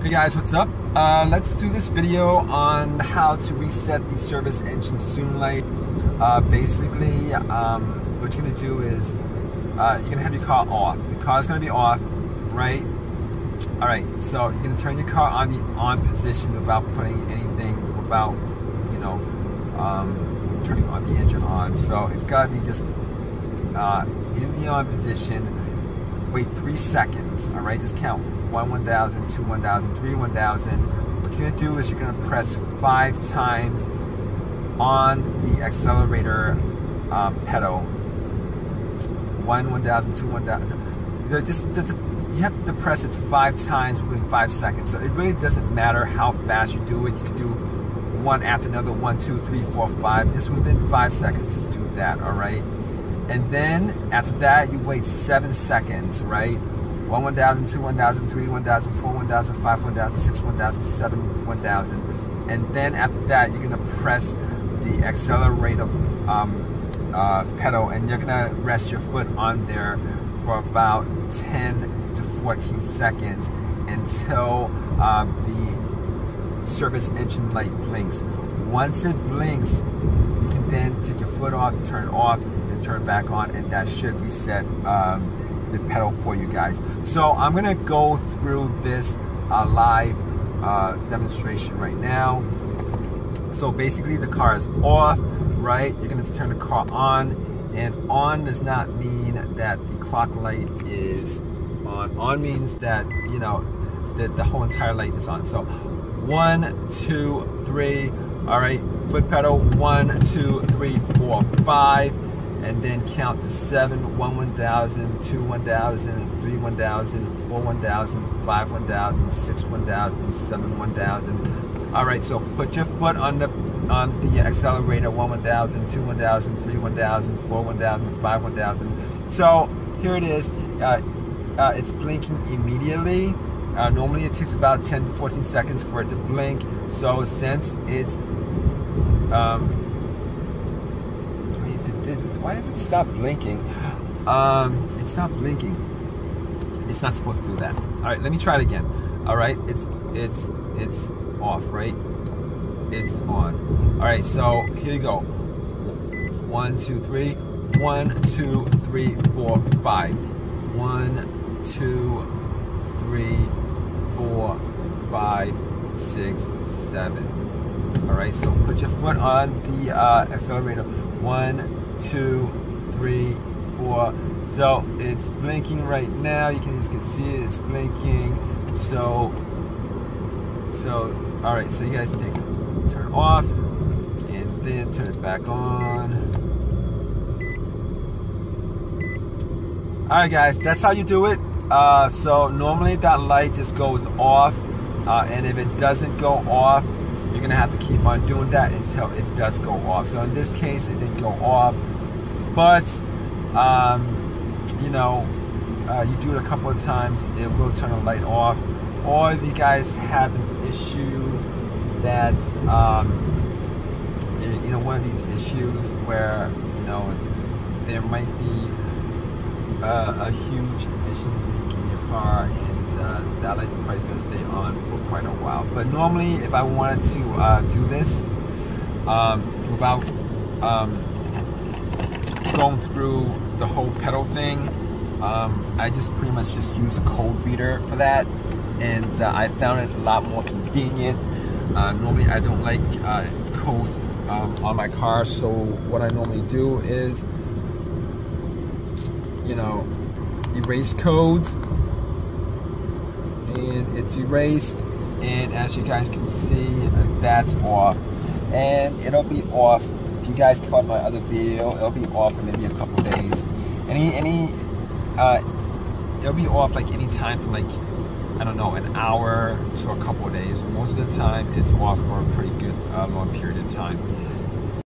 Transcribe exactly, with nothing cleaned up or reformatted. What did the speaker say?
Hey guys, what's up? Uh, let's do this video on how to reset the service engine zoom light. Uh, basically, um, what you're going to do is uh, you're going to have your car off. Your car is going to be off, right? All right. So you're going to turn your car on the on position without putting anything, without you know um, turning on the engine on. So it's got to be just uh, in the on position. Wait three seconds. All right, just count. One one thousand, two one thousand, three one thousand. What you're gonna do is you're gonna press five times on the accelerator um, pedal. One one thousand, two one thousand. Just you have to press it five times within five seconds. So it really doesn't matter how fast you do it. You can do one after another, one, two, three, four, five. Just within five seconds, just do that. All right. And then after that, you wait seven seconds. Right. One one thousand, two one thousand, three one thousand, four one thousand, five one thousand, six one thousand, seven one thousand, and then after that you're gonna press the accelerator um, uh, pedal, and you're gonna rest your foot on there for about ten to fourteen seconds until um, the service engine light blinks. Once it blinks, you can then take your foot off, turn it off, and turn it back on, and that should reset Um, the pedal for you guys. So I'm gonna go through this uh, live uh, demonstration right now. So basically the car is off, right? You're gonna turn the car on, and on does not mean that the clock light is on. On means that, you know, that the whole entire light is on. So one, two, three, all right, foot pedal, one, two, three, four, five. And then count to seven, one one thousand, two one thousand, three one thousand, four one thousand, five one thousand, six one thousand, seven one thousand. All right, so put your foot on the on the accelerator, one one thousand, two one thousand, three one thousand, four one thousand, five one thousand. So here it is. Uh, uh, it's blinking immediately. Uh, normally it takes about ten to fourteen seconds for it to blink. So since it's um, why did it stop blinking? Um, it's not blinking. It's not supposed to do that. All right, let me try it again. All right, it's it's it's off, right? It's on. All right, so here you go. One, two, three. One, two, three, four, five. One, two, three, four, five, six, seven. All right, so put your foot on the uh, accelerator. One, two, three, four. So it's blinking right now. You can just can see it. It's blinking. So, so all right. So you guys take it, turn it off, and then turn it back on. All right, guys. That's how you do it. Uh, so normally that light just goes off, uh, and if it doesn't go off, you're gonna have to keep on doing that until it does go off. So in this case, it didn't go off, but um, you know, uh, you do it a couple of times, it will turn the light off. Or if you guys have an issue that um, you know, one of these issues where you know there might be uh, a huge emissions leak in your car, and Uh, that light's probably going to stay on for quite a while. But normally, if I wanted to uh, do this um, without um, going through the whole pedal thing, um, I just pretty much just use a code reader for that, and uh, I found it a lot more convenient. Uh, normally, I don't like uh, codes um, on my car, so what I normally do is, you know, erase codes. And it's erased, and as you guys can see, that's off, and it'll be off. If you guys caught my other video, it'll be off in maybe a couple days. Any any uh, it'll be off like any time for like, I don't know, an hour to a couple of days. Most of the time it's off for a pretty good uh, long period of time.